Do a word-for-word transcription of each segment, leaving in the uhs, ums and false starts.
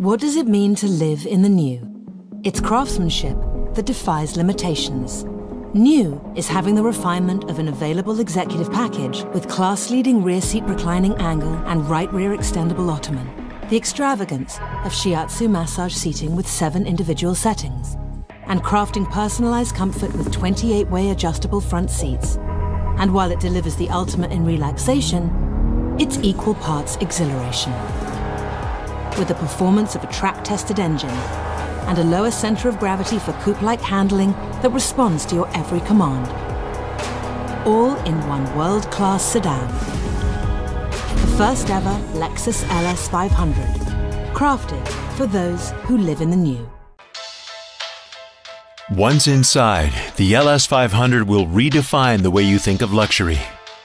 What does it mean to live in the new? It's craftsmanship that defies limitations. New is having the refinement of an available executive package with class-leading rear seat reclining angle and right rear extendable ottoman. The extravagance of Shiatsu massage seating with seven individual settings. And crafting personalized comfort with twenty-eight way adjustable front seats. And while it delivers the ultimate in relaxation, it's equal parts exhilaration. With the performance of a track-tested engine and a lower center of gravity for coupe-like handling that responds to your every command. All in one world-class sedan. The first ever Lexus L S five hundred, crafted for those who live in the new. Once inside, the L S five hundred will redefine the way you think of luxury.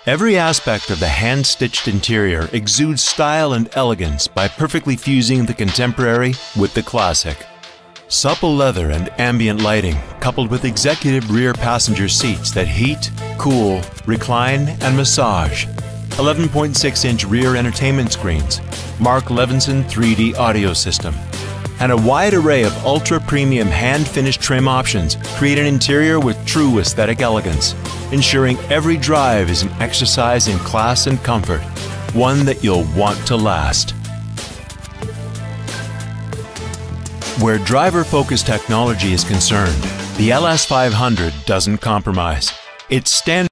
Every aspect of the hand-stitched interior exudes style and elegance by perfectly fusing the contemporary with the classic. Supple leather and ambient lighting, coupled with executive rear passenger seats that heat, cool, recline, and massage. eleven point six inch rear entertainment screens, Mark Levinson three D audio system, and a wide array of ultra-premium hand-finished trim options create an interior with true aesthetic elegance, ensuring every drive is an exercise in class and comfort, one that you'll want to last. Where driver-focused technology is concerned, the L S five hundred doesn't compromise. It's standard.